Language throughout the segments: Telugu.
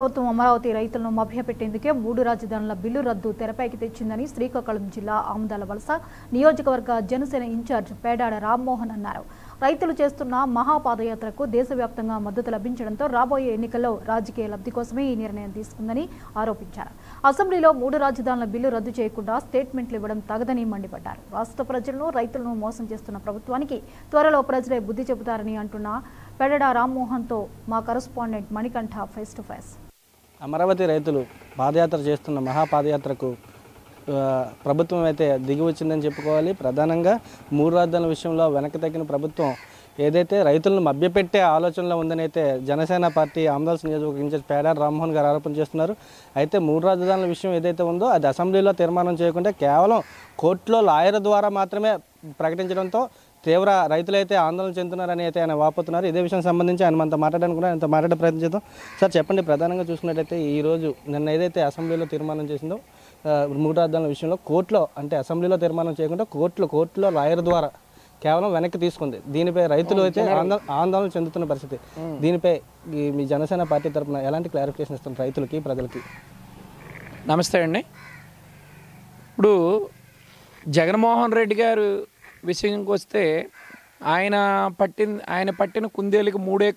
ప్రభుత్వం అమరావతి రైతులను మభ్యపెట్టేందుకే మూడు రాజధానుల బిల్లు రద్దు తెరపైకి తెచ్చిందని శ్రీకాకుళం జిల్లా ఆముదాల వలస నియోజకవర్గ జనసేన ఇన్ఛార్జ్ పేడాడ రామ్మోహన్ అన్నారు. రైతులు చేస్తున్న మహాపాదయాత్రకు దేశవ్యాప్తంగా మద్దతు లభించడంతో రాబోయే ఎన్నికల్లో రాజకీయ లబ్ధి కోసమే ఈ నిర్ణయం తీసుకుందని ఆరోపించారు. అసెంబ్లీలో మూడు రాజధానుల బిల్లు రద్దు చేయకుండా స్టేట్మెంట్లు ఇవ్వడం తగదని మండిపడ్డారు. రాష్ట్ర ప్రజలను రైతులను మోసం చేస్తున్న ప్రభుత్వానికి త్వరలో ప్రజలే బుద్ధి చెబుతారని అంటున్న పేడాడ రామ్మోహన్ తో మా correspondent Manikanta face to face. Amaravati రైతులు పాదయాత్ర చేస్తున్న మహాపాదయాత్రకు ప్రభుత్వం అయితే దిగి వచ్చిందని చెప్పుకోవాలి. ప్రధానంగా మూడు రాజధానుల విషయంలో వెనక్కి తగ్గిన ప్రభుత్వం ఏదైతే రైతులను మభ్యపెట్టే ఆలోచనలో ఉందని అయితే జనసేన పార్టీ ఆముదాల నియోజకవర్గ ఇన్ఛార్జ్ పేడాడ రామ్మోహన్ గారు ఆరోపణ చేస్తున్నారు. అయితే మూడు రాజధానుల విషయం ఏదైతే ఉందో అది అసెంబ్లీలో తీర్మానం చేయకుండా కేవలం కోర్టులో లాయర్ ద్వారా మాత్రమే ప్రకటించడంతో తీవ్ర రైతులైతే ఆందోళన చెందుతున్నారని అయితే ఆయన వాపోతున్నారు. ఇదే విషయం సంబంధించి ఆయన మనతో మాట్లాడాలనుకున్నారు. ఆయనతో మాట్లాడే ప్రయత్నం చేద్దాం. సార్ చెప్పండి, ప్రధానంగా చూసినట్టయితే ఈరోజు నిన్న ఏదైతే అసెంబ్లీలో తీర్మానం చేసిందో మూడు రాజధానుల విషయంలో కోర్టులో అంటే అసెంబ్లీలో తీర్మానం చేయకుండా కోర్టులో లాయర్ ద్వారా కేవలం వెనక్కి తీసుకుంది. దీనిపై రైతులు అయితే ఆందోళన చెందుతున్న పరిస్థితి. దీనిపై మీ జనసేన పార్టీ తరఫున ఎలాంటి క్లారిఫికేషన్ ఇస్తున్నారు రైతులకి, ప్రజలకి? నమస్తే అండి. ఇప్పుడు జగన్మోహన్ రెడ్డి గారు విషయంకి వస్తే ఆయన పట్టిన కుందేలుకి మూడే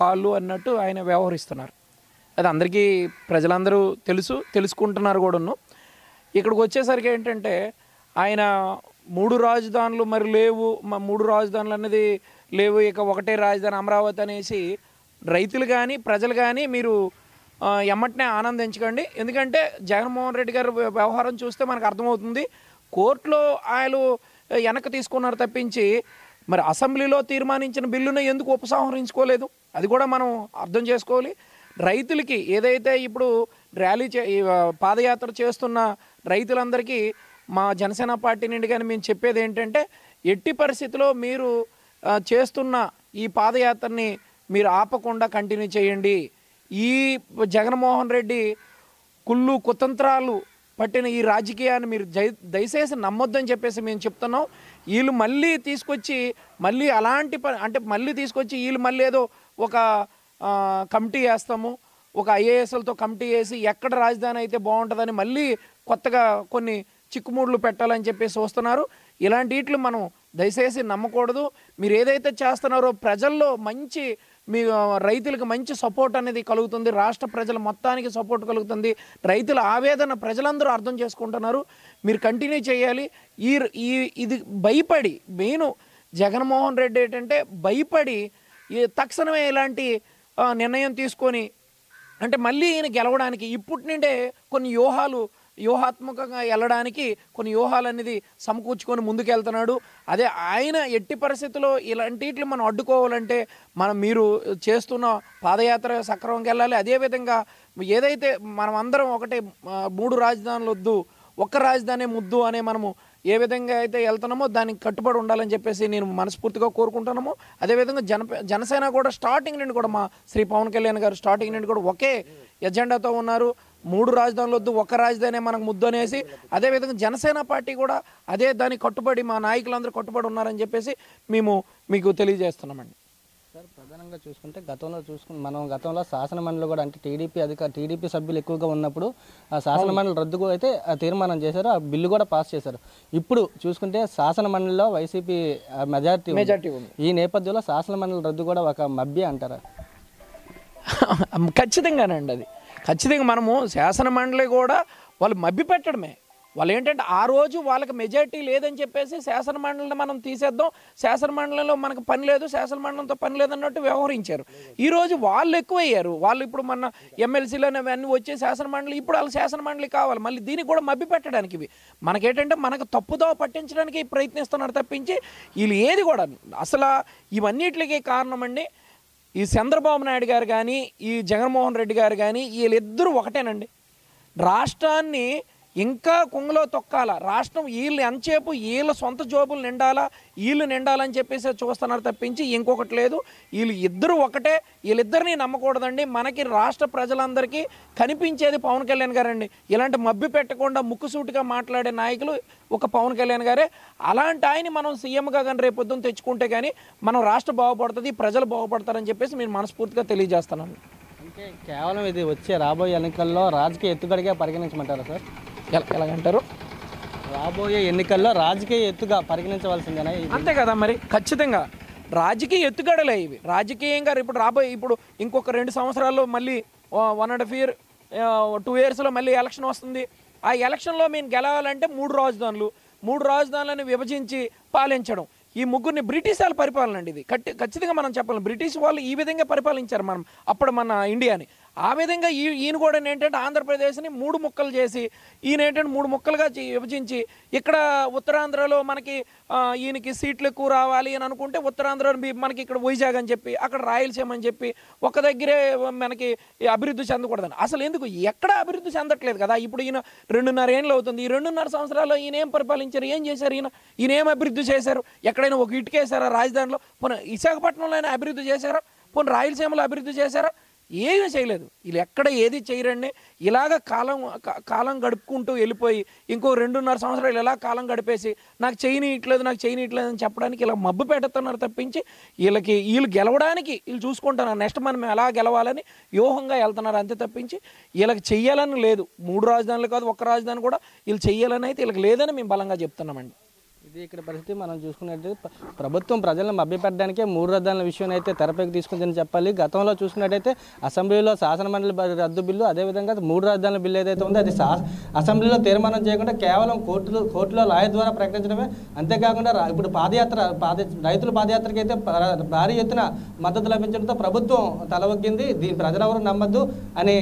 కాళ్ళు అన్నట్టు ఆయన వ్యవహరిస్తున్నారు. అది అందరికీ ప్రజలందరూ తెలుసుకుంటున్నారు కూడాను. ఇక్కడికి వచ్చేసరికి ఏంటంటే ఆయన మూడు రాజధానులు మరి లేవు, మూడు రాజధానులు అనేది లేవు, ఇక ఒకటే రాజధాని అమరావతి అనేసి రైతులు కానీ ప్రజలు కానీ మీరు ఎమ్మటనే ఆనందించకండి. ఎందుకంటే జగన్మోహన్ రెడ్డి గారి వ్యవహారం చూస్తే మనకు అర్థమవుతుంది, కోర్టులో ఆయన వెనక్కి తీసుకున్నారు తప్పించి మరి అసెంబ్లీలో తీర్మానించిన బిల్లును ఎందుకు ఉపసంహరించుకోలేదు, అది కూడా మనం అర్థం చేసుకోవాలి. రైతులకి ఏదైతే ఇప్పుడు పాదయాత్ర చేస్తున్న రైతులందరికీ మా జనసేన పార్టీ నుండి కానీ మేము చెప్పేది ఏంటంటే ఎట్టి పరిస్థితిలో మీరు చేస్తున్న ఈ పాదయాత్రని మీరు ఆపకుండా కంటిన్యూ చేయండి. ఈ జగన్మోహన్ రెడ్డి కుళ్ళు కుతంత్రాలు పట్టిన ఈ రాజకీయాన్ని మీరు దయచేసి నమ్మొద్దని చెప్పేసి మేము చెప్తున్నాం. వీళ్ళు మళ్ళీ తీసుకొచ్చి మళ్ళీ అలాంటి వీళ్ళు మళ్ళీ ఏదో ఒక కమిటీ వేస్తాము, ఒక ఐఏఎస్లతో కమిటీ వేసి ఎక్కడ రాజధాని అయితే బాగుంటుందని మళ్ళీ కొత్తగా కొన్ని చిక్కుముడులు పెట్టాలని చెప్పేసి వస్తున్నారు. ఇలాంటి వీటిని మనం దయచేసి నమ్మకూడదు. మీరు ఏదైతే చేస్తున్నారో ప్రజల్లో మంచి మీ రైతులకు మంచి సపోర్ట్ అనేది కలుగుతుంది, రాష్ట్ర ప్రజల మొత్తానికి సపోర్ట్ కలుగుతుంది, రైతుల ఆవేదన ప్రజలందరూ అర్థం చేసుకుంటున్నారు. మీరు కంటిన్యూ చేయాలి. ఇది భయపడి మెయిన్ జగన్మోహన్ రెడ్డి ఏంటంటే భయపడి తక్షణమే ఇలాంటి నిర్ణయం తీసుకొని అంటే మళ్ళీ ఈయన గెలవడానికి ఇప్పటి నుండే కొన్ని వ్యూహాత్మకంగా వెళ్ళడానికి కొన్ని వ్యూహాలు అనేది సమకూర్చుకొని ముందుకు వెళ్తున్నాడు. అదే ఆయన ఎట్టి పరిస్థితుల్లో ఇలాంటిట్లు మనం అడ్డుకోవాలంటే మీరు చేస్తున్న పాదయాత్ర సక్రమంగా వెళ్ళాలి. అదేవిధంగా ఏదైతే మనం అందరం ఒకటే, మూడు రాజధానులు వద్దు, ఒక్క రాజధాని ముద్దు అనే మనము ఏ విధంగా అయితే వెళ్తున్నామో దానికి కట్టుబడి ఉండాలని చెప్పేసి నేను మనస్ఫూర్తిగా కోరుకుంటున్నాము. అదేవిధంగా జనసేన కూడా స్టార్టింగ్ నుండి కూడా మా శ్రీ పవన్ కళ్యాణ్ గారు స్టార్టింగ్ నుండి కూడా ఒకే ఎజెండాతో ఉన్నారు. మూడు రాజధానులు వద్దు, ఒక రాజధానే మనకు ముద్దు అనేసి అదేవిధంగా జనసేన పార్టీ కూడా అదే దాన్ని కట్టుబడి మా నాయకులందరూ కట్టుబడి ఉన్నారని చెప్పేసి మీకు తెలియజేస్తున్నామండి. సార్ ప్రధానంగా చూసుకుంటే గతంలో శాసన మండలి కూడా అంటే టీడీపీ సభ్యులు ఎక్కువగా ఉన్నప్పుడు ఆ శాసన మండలి రద్దుకు అయితే తీర్మానం చేశారు, ఆ బిల్లు కూడా పాస్ చేశారు. ఇప్పుడు చూసుకుంటే శాసన మండలిలో వైసీపీ మెజార్టీ ఈ నేపథ్యంలో శాసన మండలి రద్దు కూడా ఒక మభ్య అంటారా? ఖచ్చితంగానండి, అది ఖచ్చితంగా మనము శాసన మండలి కూడా వాళ్ళు మభ్యపెట్టడమే. వాళ్ళు ఏంటంటే ఆ రోజు వాళ్ళకి మెజార్టీ లేదని చెప్పేసి శాసన మండలిని మనం తీసేద్దాం, శాసన మండలిలో మనకు పని లేదు, శాసన మండలితో పని లేదన్నట్టు వ్యవహరించారు. ఈరోజు వాళ్ళు ఎక్కువయ్యారు. వాళ్ళు ఇప్పుడు మన ఎమ్మెల్సీలు అనేవన్నీ వచ్చే శాసన మండలి, ఇప్పుడు వాళ్ళ శాసన మండలి కావాలి. మళ్ళీ దీన్ని కూడా మభ్యపెట్టడానికి ఇవి మనకేంటంటే మనకు తప్పుదో పట్టించడానికి ప్రయత్నిస్తున్నారు తప్పించి వీళ్ళు ఏది కూడా అసలు ఇవన్నిటికీ కారణమండి ఈ చంద్రబాబు నాయుడు గారు కానీ ఈ జగన్మోహన్ రెడ్డి గారు కానీ వీళ్ళిద్దరూ ఒకటేనండి. రాష్ట్రాన్ని ఇంకా కుంగలో తొక్కాలా, రాష్ట్రం వీళ్ళు ఎంతసేపు వీళ్ళ సొంత జోబులు నిండాలని చెప్పేసి చూస్తున్నారు తప్పించి ఇంకొకటి లేదు. వీళ్ళు ఇద్దరు ఒకటే, వీళ్ళిద్దరిని నమ్మకూడదండి. మనకి రాష్ట్ర ప్రజలందరికీ కనిపించేది పవన్ కళ్యాణ్ గారండి. ఇలాంటి మభ్య పెట్టకుండా ముక్కుసూటిగా మాట్లాడే నాయకులు ఒక పవన్ కళ్యాణ్ గారే. అలాంటి ఆయన మనం సీఎంగా కానీ రేపొద్దున తెచ్చుకుంటే కానీ మనం రాష్ట్రం బాగుపడుతుంది, ప్రజలు బాగుపడతారని చెప్పేసి నేను మనస్ఫూర్తిగా తెలియజేస్తున్నాను. కేవలం ఇది వచ్చే రాబోయే ఎన్నికల్లో రాజకీయ ఎత్తుగడగా పరిగణించమంటారా సార్? ఎలాగంటారు? రాబోయే ఎన్నికల్లో రాజకీయ ఎత్తుగా పరిగణించవలసిందేనా? అంతే కదా మరి, ఖచ్చితంగా రాజకీయ ఎత్తుగడలే ఇవి. రాజకీయంగా ఇప్పుడు రాబోయే ఇప్పుడు ఇంకొక 2 సంవత్సరాల్లో మళ్ళీ 1.5 year 2 yearsలో మళ్ళీ ఎలక్షన్ వస్తుంది. ఆ ఎలక్షన్లో మేము గెలవాలంటే 3 రాజధానులను విభజించి పాలించడం, ఈ ముగ్గురిని బ్రిటిష్ వాళ్ళు పరిపాలన అండి. ఇది ఖచ్చితంగా మనం చెప్పాలి, బ్రిటిష్ వాళ్ళు ఈ విధంగా పరిపాలించారు మనం అప్పుడు మన ఇండియాని. ఆ విధంగా ఈయన కూడా ఏంటంటే ఆంధ్రప్రదేశ్ని 3 ముక్కలు చేసి, ఈయన ఏంటంటే 3 ముక్కలుగా విభజించి, ఇక్కడ ఉత్తరాంధ్రలో మనకి ఈయనకి సీట్లు ఎక్కువ రావాలి అని అనుకుంటే ఉత్తరాంధ్రలో మనకి ఇక్కడ వైజాగ్ అని చెప్పి, అక్కడ రాయలసీమ అని చెప్పి, ఒక దగ్గరే మనకి అభివృద్ధి చెందకూడదని. అసలు ఎందుకు ఎక్కడ అభివృద్ధి చెందట్లేదు కదా. ఇప్పుడు ఈయన 2.5 ఏళ్ళు అవుతుంది. ఈ 2.5 సంవత్సరాల్లో ఈయన ఏం పరిపాలించారు, ఏం చేశారు, ఈయన ఏం అభివృద్ధి చేశారు? ఎక్కడైనా ఒక ఇటుకేసారా రాజధానిలో? పోనీ విశాఖపట్నంలో అయినా అభివృద్ధి చేశారా? పోనీ రాయలసీమలో అభివృద్ధి చేశారా? ఏమీ చేయలేదు. వీళ్ళు ఎక్కడ ఏది చేయరండి. ఇలాగ కాలం గడుపుకుంటూ వెళ్ళిపోయి ఇంకో 2.5 సంవత్సరాలు ఇలా కాలం గడిపేసి నాకు చేయనీయట్లేదు నాకు చేయనీయట్లేదు అని చెప్పడానికి ఇలా మబ్బు పెడుతున్నారు తప్పించి వీళ్ళు గెలవడానికి వీళ్ళు చూసుకుంటున్నారు నెక్స్ట్ మనం ఎలా గెలవాలని వ్యూహంగా వెళ్తున్నారు అంతే తప్పించి వీళ్ళకి చెయ్యాలని లేదు. 3 రాజధానులు కాదు, 1 రాజధాని కూడా వీళ్ళు చెయ్యాలని అయితే వీళ్ళకి లేదని మేము బలంగా చెప్తున్నామండి. ఇది ఇక్కడ పరిస్థితి. మనం చూసుకున్నట్టయితే ప్రభుత్వం ప్రజలను మభ్యపెట్టడానికే 3 రాజధానుల విషయం అయితే తెరపైకి తీసుకుందని చెప్పాలి. గతంలో చూసినట్టయితే అసెంబ్లీలో శాసనమండలి రద్దు బిల్లు, అదేవిధంగా 3 రాజధానుల బిల్లు ఏదైతే ఉందో అది అసెంబ్లీలో తీర్మానం చేయకుండా కేవలం కోర్టులో లాయర్ ద్వారా ప్రకటించడమే. అంతేకాకుండా ఇప్పుడు రైతుల పాదయాత్రకి అయితే భారీ ఎత్తున మద్దతు లభించడంతో ప్రభుత్వం తలవొగ్గింది. దీన్ని ప్రజలెవరూ నమ్మద్దు అని